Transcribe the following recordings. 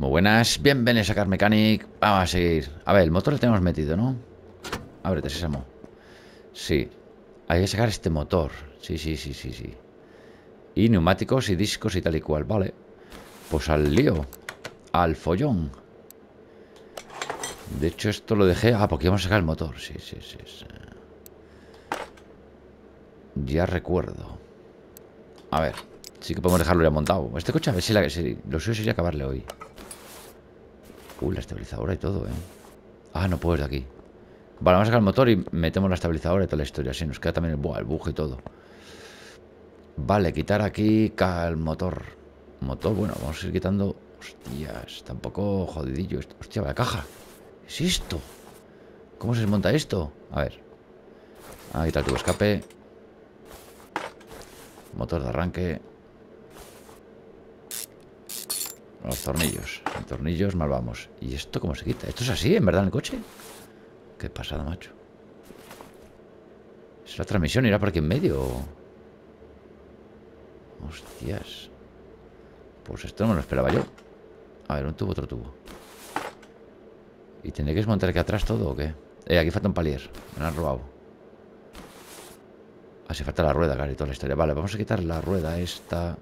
Muy buenas, bienvenidos a Car Mechanic. Vamos a seguir. A ver, el motor lo tenemos metido, ¿no? Ábrete, Sésamo. Sí. Hay que sacar este motor. Sí. Y neumáticos y discos y tal y cual. Vale. Pues al lío. Al follón. De hecho, esto lo dejé... Ah, porque vamos a sacar el motor. Sí. Ya recuerdo. A ver. Sí que podemos dejarlo ya montado. Este coche, a ver si lo suyo sería acabarle hoy. La estabilizadora y todo, ¿eh? Ah, no puedo ir de aquí. Vale, vamos a sacar el motor y metemos la estabilizadora y toda la historia. Así nos queda también el buje y todo. Vale, quitar aquí el motor. Motor, bueno, vamos a ir quitando... Hostias, tampoco jodidillo esto. Hostia, la caja. ¿Es esto? ¿Cómo se desmonta esto? A ver. Ah, quitar el tubo escape. Motor de arranque. Los tornillos. En tornillos mal vamos. ¿Y esto cómo se quita? ¿Esto es así, en verdad, en el coche? Qué pasada, macho. ¿Es la transmisión? ¿Irá por aquí en medio? Hostias. Pues esto no me lo esperaba yo. A ver, un tubo, otro tubo. ¿Y tendré que desmontar aquí atrás todo o qué? Aquí falta un palier. Me lo han robado. Así falta la rueda, claro, y toda la historia. Vale, vamos a quitar la rueda esta...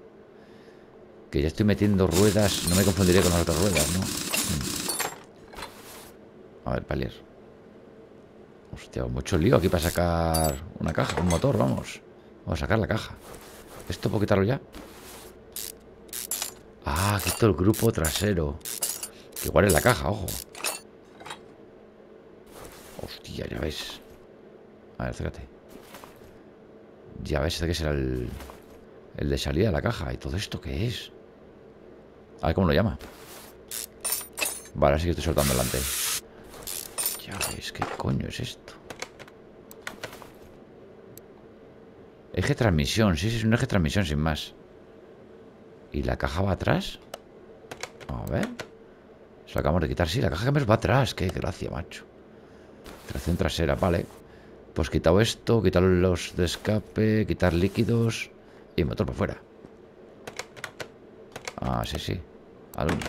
Que ya estoy metiendo ruedas. No me confundiré con las otras ruedas, ¿no? A ver, palier. Hostia, mucho lío aquí para sacar una caja, un motor, vamos. Vamos a sacar la caja. ¿Esto puedo quitarlo ya? Ah, quito el grupo trasero. Que igual es la caja, ojo. Hostia, ya ves. A ver, acércate. Ya ves, este que será el... El de salida de la caja. ¿Y todo esto qué es? A ver cómo lo llama. Vale, así que estoy soltando delante. Ya ves, ¿qué coño es esto? Eje de transmisión. Sí, es un eje de transmisión sin más. ¿Y la caja va atrás? A ver. Se lo acabamos de quitar. Sí, la caja que va atrás. Qué gracia, macho. Tracción trasera, vale. Pues quitado esto, quitar los de escape, quitar líquidos... Y motor por fuera. Ah, sí. Alumno.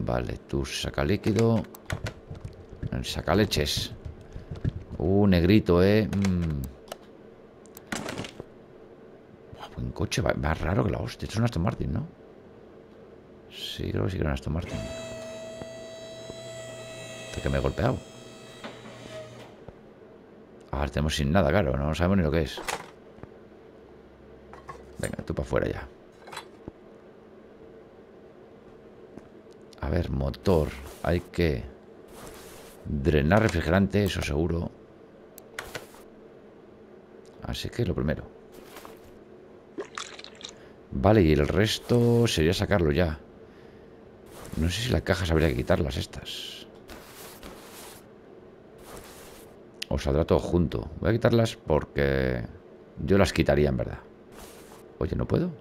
Vale, tú saca líquido. Saca leches. Negrito, Buen coche, más raro que la hostia. Esto es un Aston Martin, ¿no? Sí, creo que sí que era un Aston Martin. Hasta que me he golpeado. Ahora tenemos sin nada, claro. No sabemos ni lo que es. Venga, tú para afuera ya. A ver, motor. Hay que drenar refrigerante, eso seguro. Así que lo primero. Vale, y el resto sería sacarlo ya. No sé si las cajas habría que quitarlas estas. O saldrá todo junto. Voy a quitarlas porque yo las quitaría en verdad. Oye, ¿no puedo?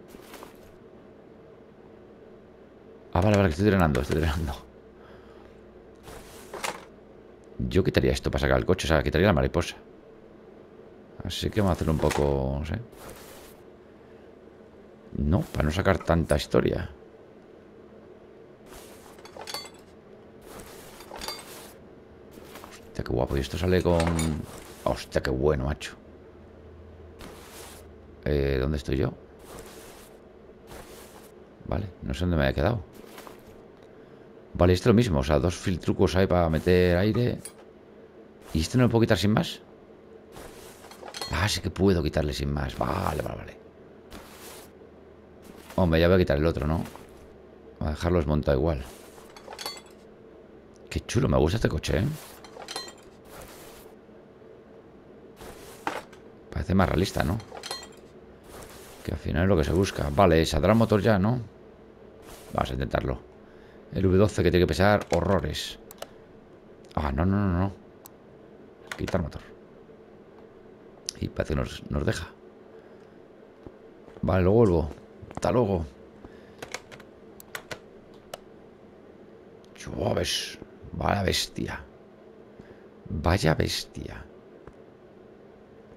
Ah, vale, que estoy drenando. Yo quitaría esto para sacar el coche. O sea, quitaría la mariposa. Así que vamos a hacerlo un poco... No sé. No, para no sacar tanta historia. Hostia, qué guapo. Y esto sale con... Hostia, qué bueno, macho. ¿Dónde estoy yo? Vale, no sé dónde me había quedado. Vale, esto es lo mismo. O sea, dos filtrucos hay para meter aire. ¿Y este no lo puedo quitar sin más? Ah, sí que puedo quitarle sin más. Vale. Hombre, ya voy a quitar el otro, ¿no? Voy a dejarlo desmontado igual. Qué chulo, me gusta este coche, ¿eh? Parece más realista, ¿no? Que al final es lo que se busca. Vale, saldrá el motor ya, ¿no? Vamos a intentarlo. El V12 que tiene que pesar horrores. Ah, no. Quitar motor. Y parece que nos deja. Vale, lo vuelvo. Hasta luego. Chuaves. Vaya bestia.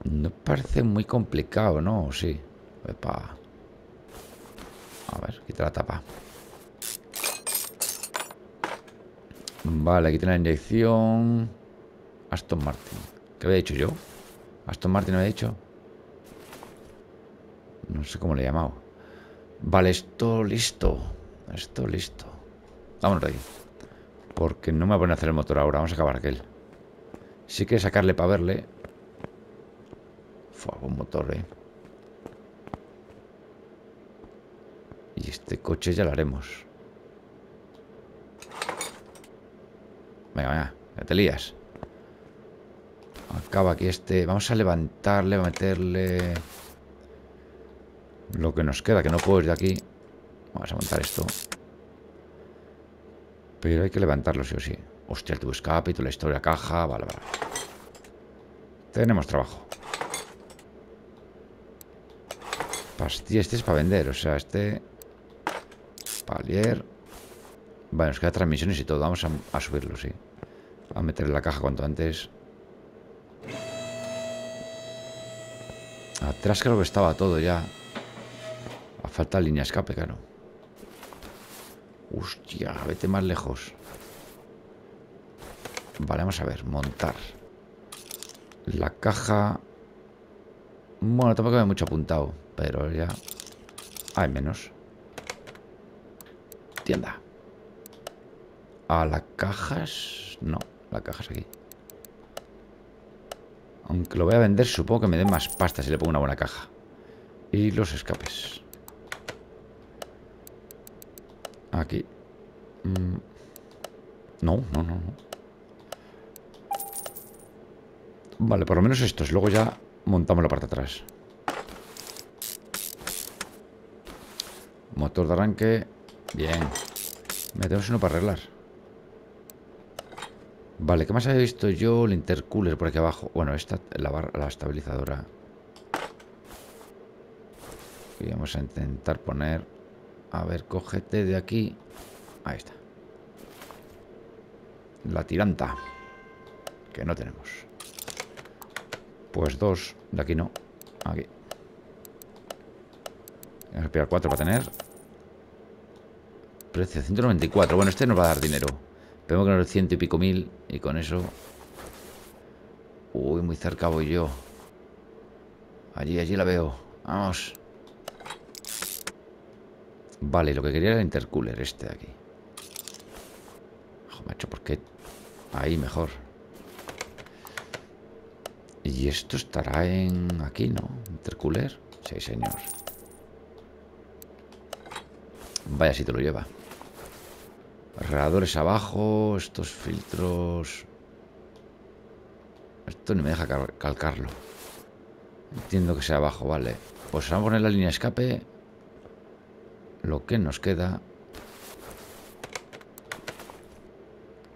No parece muy complicado, ¿no? Sí. Epa. A ver, quita la tapa. Vale, aquí tiene la inyección. Aston Martin. ¿Qué había dicho yo? Aston Martin había dicho. No sé cómo le he llamado. Vale, esto listo. Esto listo. Vámonos de ahí. Porque no me voy a poner a hacer el motor ahora. Vamos a acabar aquel. Sí que sacarle para verle. Fue un motor, eh. Y este coche ya lo haremos. Venga, venga, ya te lías. Acaba aquí este. Vamos a levantarle, a meterle lo que nos queda, que no puedo ir de aquí. Vamos a montar esto. Pero hay que levantarlo sí o sí. Hostia, el tubo escape, la historia, caja. Vale, vale. Tenemos trabajo. Pastilla, este es para vender. O sea, este palier. Vale, nos queda transmisiones y todo. Vamos a subirlo, sí. A meterle la caja cuanto antes. Atrás creo que estaba todo ya. A falta de línea escape, claro. Hostia, vete más lejos. Vale, vamos a ver, montar la caja. Bueno, tampoco hay mucho apuntado, pero ya hay menos. Tienda. A las cajas. No, la caja es aquí. Aunque lo voy a vender, supongo que me den más pasta si le pongo una buena caja. Y los escapes. Aquí. No, no, no, no. Vale, por lo menos estos. Luego ya montamos la parte de atrás. Motor de arranque. Bien. Metemos uno para arreglar. Vale, ¿qué más había visto yo? El intercooler por aquí abajo. Bueno, esta, la estabilizadora. Y vamos a intentar poner. A ver, cógete de aquí. Ahí está. La tiranta. Que no tenemos. Pues dos. De aquí no. Aquí. Vamos a pillar 4 para tener. Precio 194. Bueno, este nos va a dar dinero. Tenemos que ganar 100 y pico mil. Y con eso. Uy, muy cerca voy yo. Allí, allí la veo. Vamos. Vale, lo que quería era el intercooler. Este de aquí. Ojo, macho, ¿por qué? Ahí mejor. Y esto estará en... Aquí, ¿no? Intercooler. Sí, señor. Vaya si te lo lleva. Radiadores abajo. Estos filtros. Esto ni me deja calcarlo. Entiendo que sea abajo, vale. Pues vamos a poner la línea de escape. Lo que nos queda.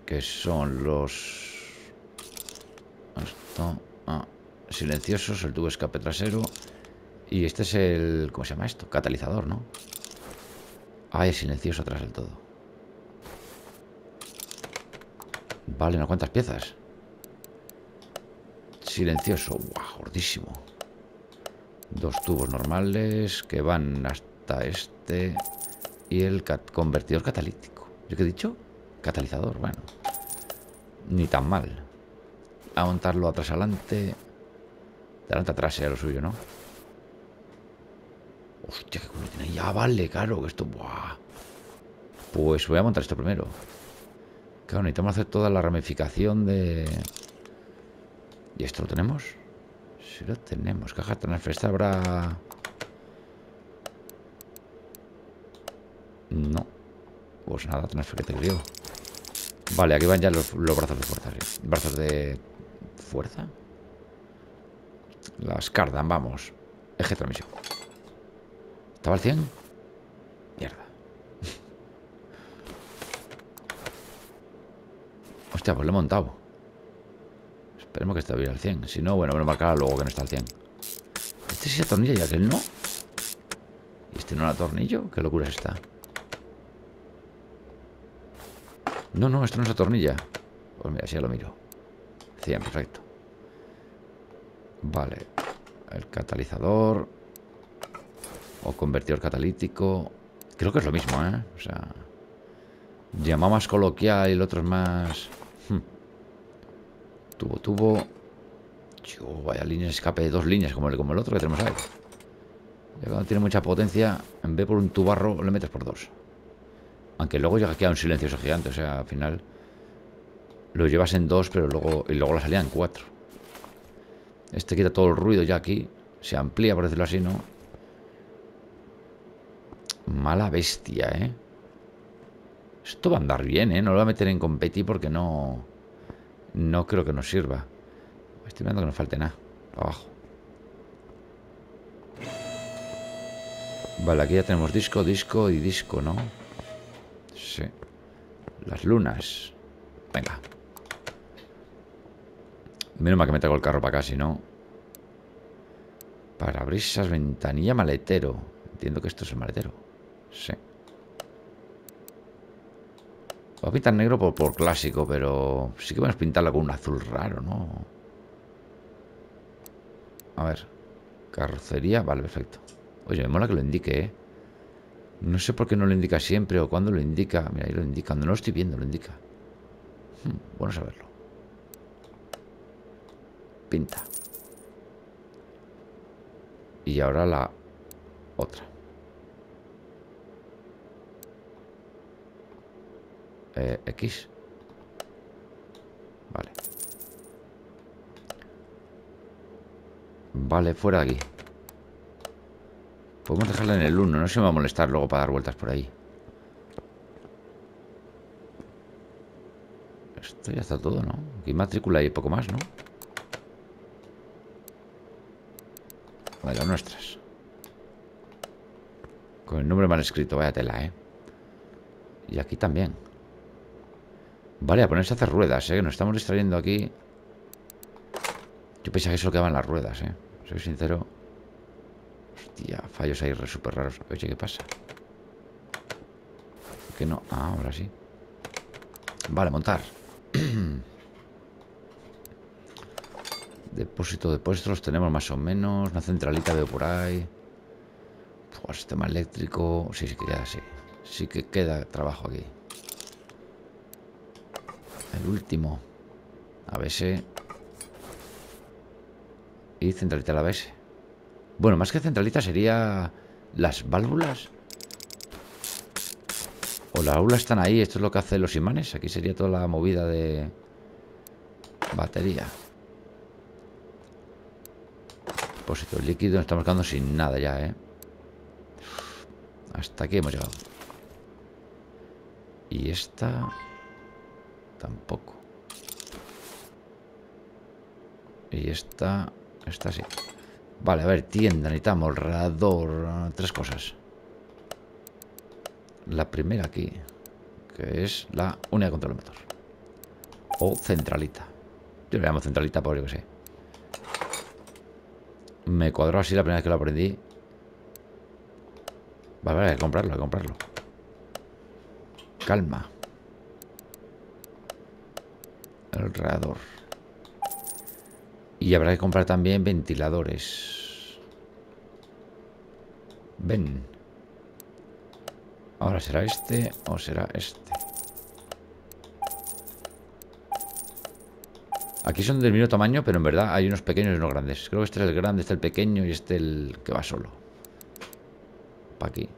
Que son los... Esto... Ah, silenciosos, el tubo escape trasero. Y este es el... ¿Cómo se llama esto? Catalizador, ¿no? Ah, es silencioso atrás del todo. Vale, ¿no? ¿Cuántas piezas? Silencioso. ¡Guau! Gordísimo. 2 tubos normales que van hasta este. Y el convertidor catalítico. ¿Yo qué he dicho? Catalizador, bueno. Ni tan mal. A montarlo atrás adelante. Adelante atrás era lo suyo, ¿no? Hostia, qué culo tiene. Ya vale, claro, que esto. Buah. Pues voy a montar esto primero. Claro, necesitamos hacer toda la ramificación de. ¿Y esto lo tenemos? Sí lo tenemos. Caja transferencia habrá. No. Pues nada, transfer que te creo. Vale, aquí van ya los brazos de fuerza, ¿sí? Brazos de fuerza. Las cardan, vamos. Eje de transmisión. ¿Estaba al 100? Mierda. Hostia, pues lo he montado. Esperemos que esté bien al 100. Si no, bueno, me lo marcará luego que no está al 100. Este sí atornilla y aquel no. ¿Y este no lo atornillo? ¿Qué locura es esta? No, no, esto no se atornilla. Pues mira, si ya lo miro. 100, perfecto. Vale. El catalizador. O convertidor catalítico. Creo que es lo mismo, ¿eh? O sea... Yamaha más coloquial y el otro es más... Tubo. Chico, vaya línea de escape, dos líneas como el otro que tenemos ahí. Ya cuando tiene mucha potencia, en vez por un tubarro, le metes por dos. Aunque luego llega aquí a un silencioso gigante, o sea, al final lo llevas en dos, pero luego la salida en cuatro. Este quita todo el ruido ya aquí, se amplía, por decirlo así, ¿no? Mala bestia, ¿eh? Esto va a andar bien, ¿eh? No lo voy a meter en competir porque no creo que nos sirva. Estoy mirando que no falte nada. Abajo. Vale, aquí ya tenemos disco, ¿no? Sí. Las lunas. Venga. Menos mal que me traigo el carro para acá, si no. Parabrisas, ventanilla, maletero. Entiendo que esto es el maletero. Sí. Voy a pintar negro por clásico, pero sí que vamos a pintarla con un azul raro, ¿no? A ver. Carrocería, vale, perfecto. Oye, me mola que lo indique, ¿eh? No sé por qué no lo indica siempre o cuándo lo indica. Mira, ahí lo indica. Cuando no lo estoy viendo, lo indica. Bueno saberlo. Pinta. Y ahora la otra. X. Vale. Vale, fuera de aquí. Podemos dejarla en el 1, no se me va a molestar luego para dar vueltas por ahí. Esto ya está todo, ¿no? Aquí matrícula y poco más, ¿no? Vale, las nuestras. Con el nombre mal escrito, vaya tela, ¿eh? Y aquí también. Vale, a ponerse a hacer ruedas, ¿eh? Que nos estamos distrayendo aquí. Yo pensaba que eso quedaban las ruedas, ¿eh? Soy sincero. Hostia, fallos ahí re súper raros. Oye, ¿qué pasa? ¿Por qué no? Ah, ahora sí. Vale, montar. Depósito de puestos los tenemos más o menos. Una centralita veo por ahí. Pues, sistema eléctrico. Sí que queda así. Sí que queda trabajo aquí. El último. ABS. Y centralita de la ABS. Bueno, más que centralita sería las válvulas. O las válvulas están ahí. Esto es lo que hacen los imanes. Aquí sería toda la movida de batería. Depósito líquido. Nos estamos quedando sin nada ya, ¿eh? Hasta aquí hemos llegado. Y esta... tampoco. Y esta... esta sí. Vale, a ver, tienda, necesitamos radar, tres cosas. La primera aquí, que es la unidad de control del motor. O centralita. Yo le llamo centralita por yo que sé. Me cuadró así la primera vez que lo aprendí. Vale, vale, hay que comprarlo, Calma. El radar. Y habrá que comprar también ventiladores. Ven. Ahora será este o será este. Aquí son del mismo tamaño, pero en verdad hay unos pequeños y unos grandes. Creo que este es el grande, este el pequeño y este el que va solo. Para aquí.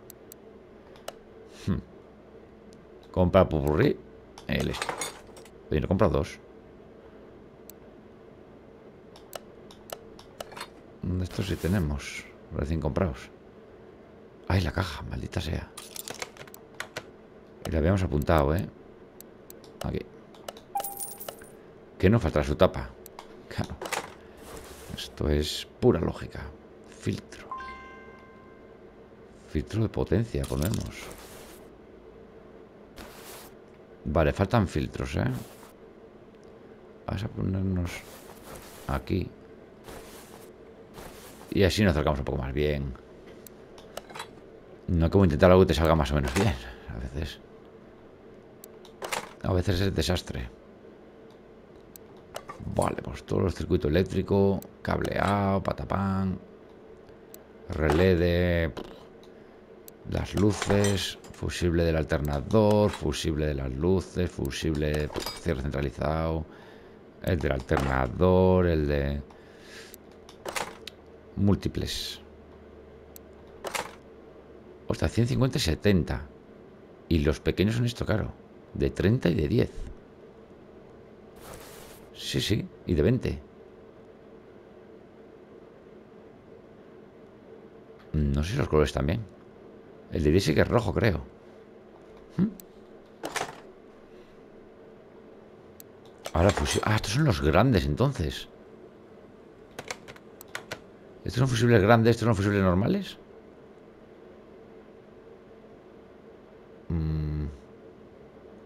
Compra pupurrí. El este. Oye, no he comprado dos. De estos sí tenemos, recién comprados. Ay, la caja, maldita sea. Y la habíamos apuntado, ¿eh? Aquí. Que no faltará su tapa. Claro. Esto es pura lógica. Filtro. Filtro de potencia, ponemos. Vale, faltan filtros, ¿eh? Vamos a ponernos aquí. Y así nos acercamos un poco más bien. No como intentar algo que te salga más o menos bien. A veces. A veces es desastre. Vale, pues todo el circuito eléctrico. Cableado, patapán. Relé de... las luces. Fusible del alternador, fusible de las luces, fusible cierre centralizado, el del alternador, el de múltiples. Ostras, 150 y 70. Y los pequeños son esto, claro. De 30 y de 10. Sí, sí, y de 20. No sé si los colores también. El de DC que es rojo, creo. Ahora fusible. Ah, estos son los grandes, entonces. ¿Estos son fusibles grandes? ¿Estos son fusibles normales?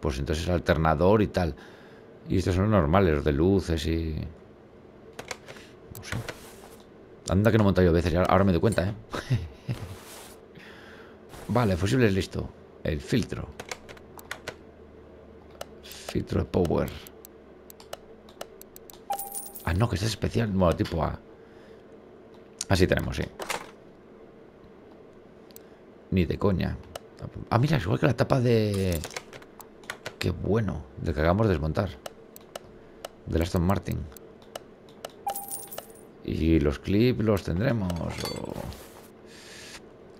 Pues entonces el alternador y tal. Y estos son los normales, los de luces y... no sé. Anda que no he montado yo a veces, ahora me doy cuenta, ¿eh? Vale, fusible es listo. El filtro. Filtro de power. Ah, no, que este es especial. Bueno, tipo A. Así tenemos, sí. Ni de coña. Ah, mira, es igual que la tapa de... qué bueno, del que acabamos de desmontar. Del Aston Martin. Y los clips los tendremos. O...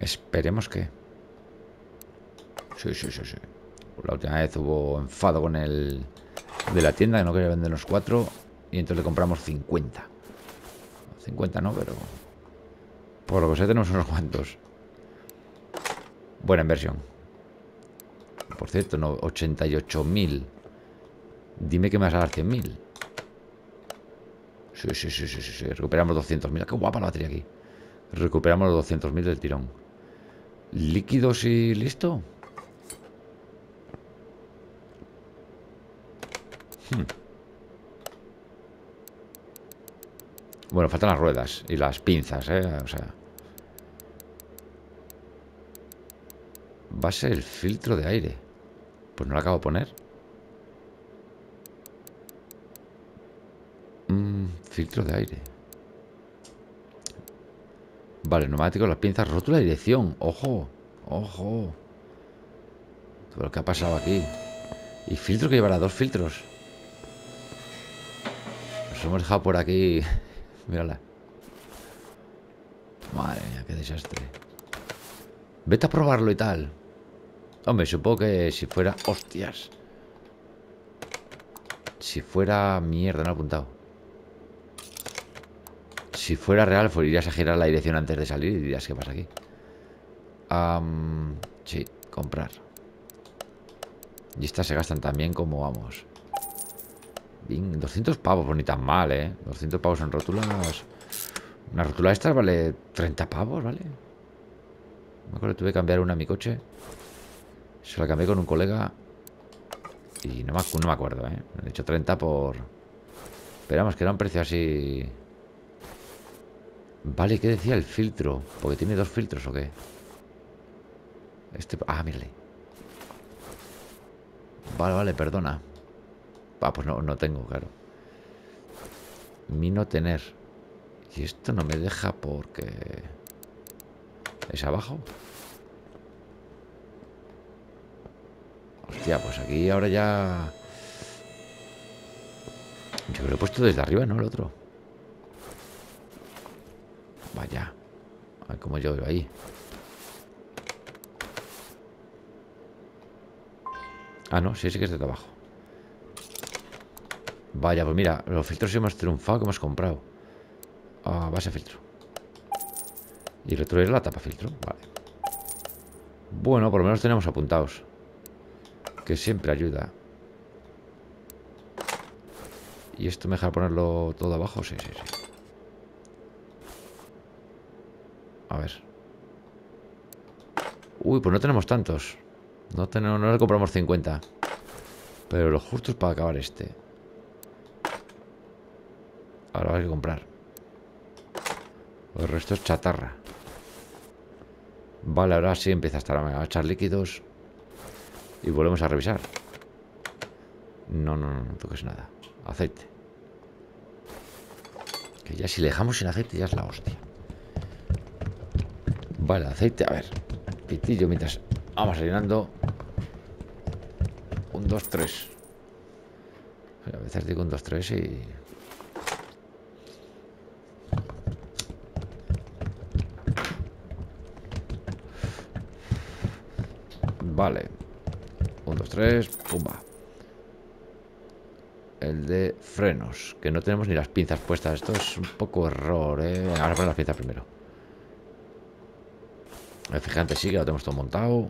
esperemos que... sí, sí, sí, sí. La última vez hubo enfado con el de la tienda, que no quería vendernos 4. Y entonces le compramos 50. 50 no, pero... por lo que sé tenemos unos cuantos. Buena inversión. Por cierto, no, 88.000. Dime que me vas a dar 100.000. Sí, sí, sí, sí, sí. Recuperamos 200.000. Qué guapa la batería aquí. Recuperamos los 200.000 del tirón. Líquidos y listo. Bueno, faltan las ruedas y las pinzas, ¿eh? O sea... va a ser el filtro de aire. Pues no lo acabo de poner. Filtro de aire. Vale, neumático, las pinzas, rótula de dirección. Ojo, ojo. Todo lo que ha pasado aquí. Y filtro que llevará 2 filtros. Nos hemos dejado por aquí. Mírala. Madre mía, qué desastre. Vete a probarlo y tal. Hombre, supongo que si fuera... hostias. Si fuera... mierda, no he apuntado. Si fuera real, pues irías a girar la dirección antes de salir y dirías, ¿qué pasa aquí? Sí, comprar. Y estas se gastan también como vamos. Bien, 200 pavos, pues ni tan mal, ¿eh? 200 pavos en rótulas. Una rótula esta vale 30 pavos, ¿vale? Me acuerdo que tuve que cambiar una a mi coche. Se la cambié con un colega. Y no me acuerdo, ¿eh? Me han hecho 30 por... esperamos que era un precio así. Vale, ¿qué decía el filtro? Porque tiene 2 filtros, ¿o qué? Este... ah, mírale. Vale, vale, perdona. Ah, pues no tengo, claro. Mi no tener. Y esto no me deja porque... ¿es abajo? Hostia, pues aquí ahora ya... yo lo he puesto desde arriba, ¿no? El otro. Vaya. A ver cómo yo veo ahí. Ah, no, sí, sí que es desde abajo. Vaya, pues mira, los filtros hemos triunfado que hemos comprado. Ah, base filtro. Y retroer la tapa filtro, vale. Bueno, por lo menos tenemos apuntados, que siempre ayuda. ¿Y esto me deja ponerlo todo abajo? Sí, sí, sí. A ver. Uy, pues no tenemos tantos. No le compramos 50. Pero los justos para acabar este. Ahora hay que comprar. El resto es chatarra. Vale, ahora sí empieza a estar a echar líquidos. Y volvemos a revisar. No toques nada. Aceite. Que ya si le dejamos sin aceite ya es la hostia. Vale, aceite, a ver. Pitillo mientras Vamos llenando. 1, 2, 3. A veces digo 1, 2, 3 y... Vale. 1, 2, 3. Pumba. El de frenos, que no tenemos ni las pinzas puestas. Esto es un poco error, ¿eh? Ahora poner las pinzas primero. El fijante sí, que lo tenemos todo montado.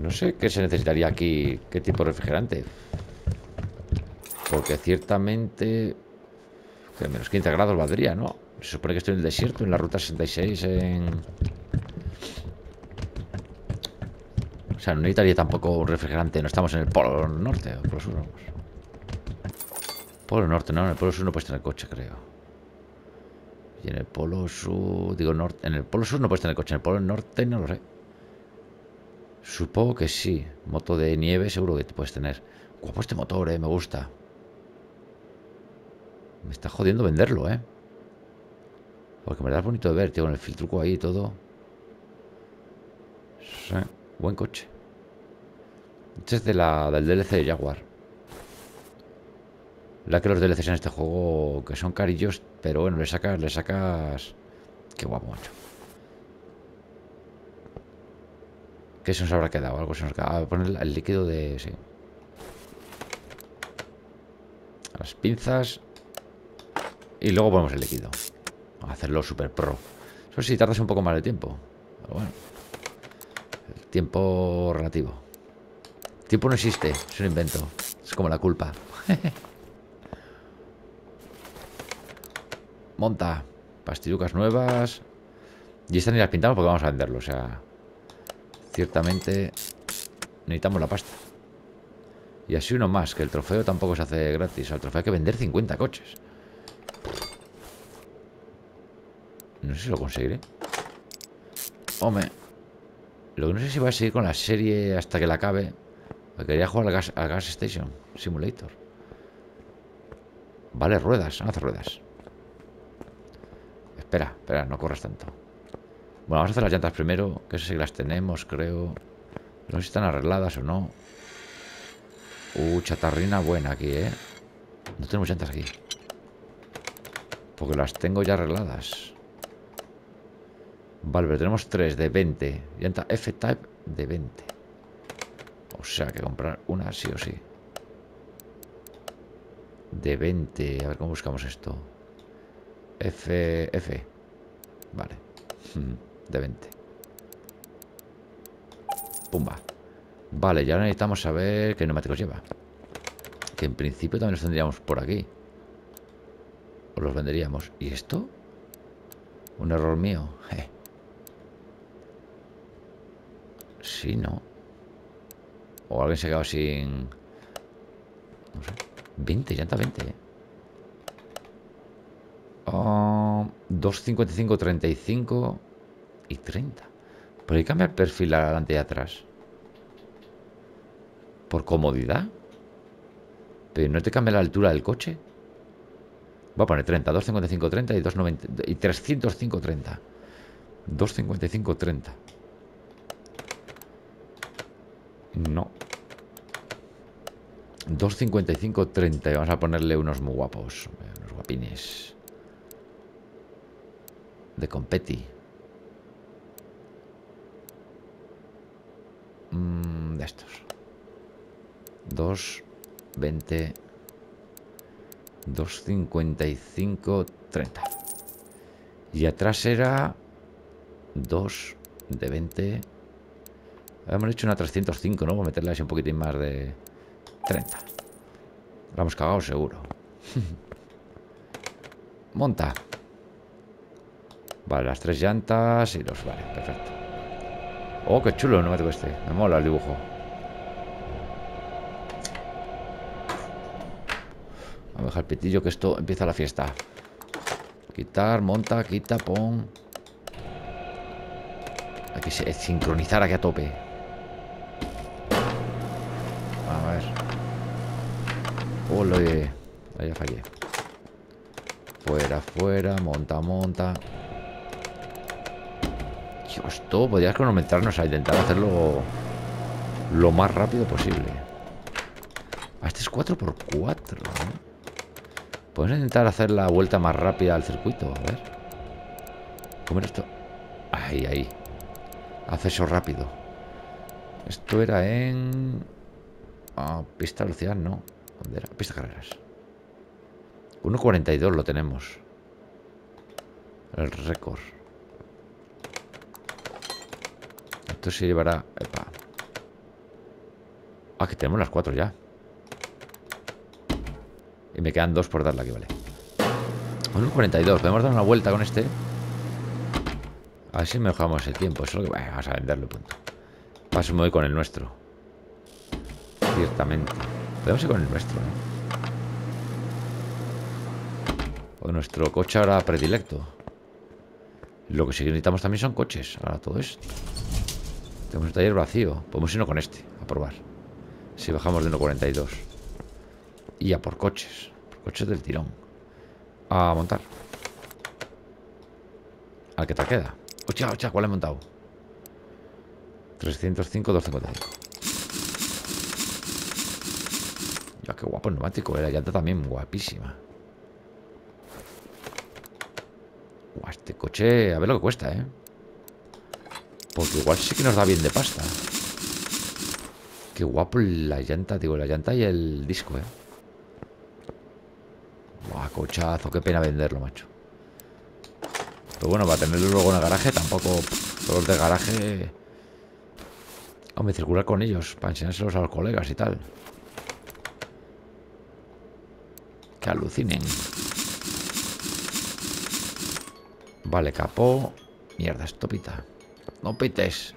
No sé qué se necesitaría aquí, qué tipo de refrigerante. Porque ciertamente... que menos 15 grados valdría, ¿no? Se supone que estoy en el desierto, en la ruta 66, O sea, no necesitaría tampoco un refrigerante. No estamos en el polo norte o polo sur, vamos. Polo norte, no, en el polo sur no puedes tener coche, creo. Y en el polo sur, digo norte, en el polo sur no puedes tener coche, en el polo norte no lo sé. Supongo que sí, moto de nieve seguro que te puedes tener. Guapo este motor, me gusta. Me está jodiendo venderlo, porque me da bonito de ver, tío, con el filtruco ahí y todo. Sí, buen coche. Este es de del DLC de Jaguar. La que los DLCs en este juego, que son carillos, pero bueno, le sacas... Qué guapo, macho. ¿Qué se nos habrá quedado? Algo se nos queda. Ah, poner el líquido de... sí. Las pinzas. Y luego ponemos el líquido. A hacerlo super pro. Eso sí, tardas un poco más de tiempo. Pero bueno. El tiempo relativo. El tiempo no existe, es un invento. Es como la culpa. Monta. Pastilucas nuevas. Y estas ni las pintamos porque vamos a venderlo. O sea, ciertamente necesitamos la pasta. Y así uno más, que el trofeo tampoco se hace gratis. Al trofeo hay que vender 50 coches. No sé si lo conseguiré. Hombre, lo que no sé si va a seguir con la serie hasta que la acabe. Porque quería jugar al Gas Station Simulator. Vale, ruedas, no hace ruedas. Espera, no corras tanto. Bueno, vamos a hacer las llantas primero. Que sé si las tenemos, creo. No sé si están arregladas o no. Chatarrina buena aquí, No tenemos llantas aquí. Porque las tengo ya arregladas. Vale, pero tenemos 3 de 20. Llanta F-Type de 20. O sea, que comprar una sí o sí. De 20. A ver cómo buscamos esto. F. Vale. De 20. Pumba. Vale, y ahora necesitamos saber qué neumáticos lleva. Que en principio también los tendríamos por aquí. O los venderíamos. ¿Y esto? Un error mío. Sí, no. O alguien se ha quedado sin... no sé. 20, llanta 20, 2,55, 35 y 30. ¿Por qué cambia el perfil adelante y atrás? ¿Por comodidad? ¿Pero no te cambia la altura del coche? Voy a poner 30, 2,55, 30 y 2,90 y 305, 30. 2,55, 30. No. 2,55, 30. Y vamos a ponerle unos muy guapos. Unos guapines. De competi. De estos. 2, 20, 2, 55, 30. Y atrás era 2 de 20. Habíamos hecho una 305, ¿no? Vamos a meterle así un poquitín más de 30. La hemos cagado seguro. Monta. Vale, las 3 llantas y los... vale, perfecto. Oh, qué chulo el neumático este. Me mola el dibujo. Vamos a dejar el pitillo que esto empieza la fiesta. Quitar, monta, quita, pon. Hay que sincronizar aquí a tope. A ver. Ole. Ahí ya fallé. Fuera, monta. Esto podría cronometrarnos a intentar hacerlo lo más rápido posible. Este es 4×4, ¿no? Podemos intentar hacer la vuelta más rápida al circuito. A ver. ¿Cómo era esto? Ahí, ahí. Acceso rápido. Esto era en... pista de velocidad, no. ¿Dónde era? Pista de carreras. 1.42 lo tenemos. El récord. Esto se llevará... Epa. Que tenemos las 4 ya. Y me quedan 2 por darla, que vale. 1.42, podemos dar una vuelta con este. A ver si mejoramos el tiempo. Eso es lo que vamos a venderlo, punto. Paso me voy con el nuestro. Ciertamente. Podemos ir con el nuestro, ¿eh? O nuestro coche ahora predilecto. Lo que sí que necesitamos también son coches. Ahora todo esto. Tenemos un taller vacío. Podemos irnos con este, a probar. Si bajamos de 1.42. Y a por coches. Por coches del tirón. A montar. Al que te queda. Ocha, ocha, ¿cuál he montado? 305, 255. Ya, qué guapo el neumático. La llanta también guapísima. Uah, este coche, a ver lo que cuesta, ¿eh? Porque igual sí que nos da bien de pasta. Qué guapo la llanta, digo, la llanta y el disco, ¿eh? Buah, cochazo, qué pena venderlo, macho. Pero bueno, para tenerlo luego en el garaje, tampoco... Todos de garaje... Hombre, circular con ellos, para enseñárselos a los colegas y tal. Que alucinen. Vale, capó. Mierda, esto pita. No pites.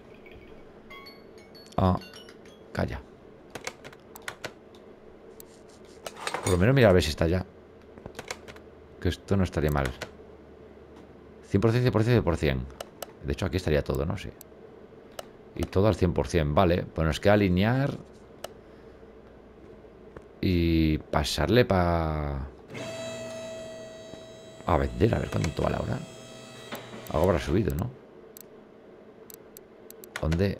Calla. Por lo menos mira a ver si está ya. Que esto no estaría mal. 100%, 100%, 100%. De hecho aquí estaría todo, ¿no? Sí. Y todo al 100%, vale. Pues nos queda alinear y pasarle para... A vender, a ver cuánto va la hora. Algo habrá subido, ¿no? ¿Dónde...?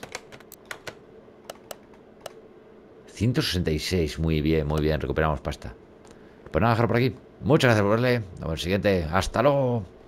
166, muy bien, recuperamos pasta. Pues nada, dejarlo por aquí. Muchas gracias por verle. Nos vemos en el siguiente. Hasta luego.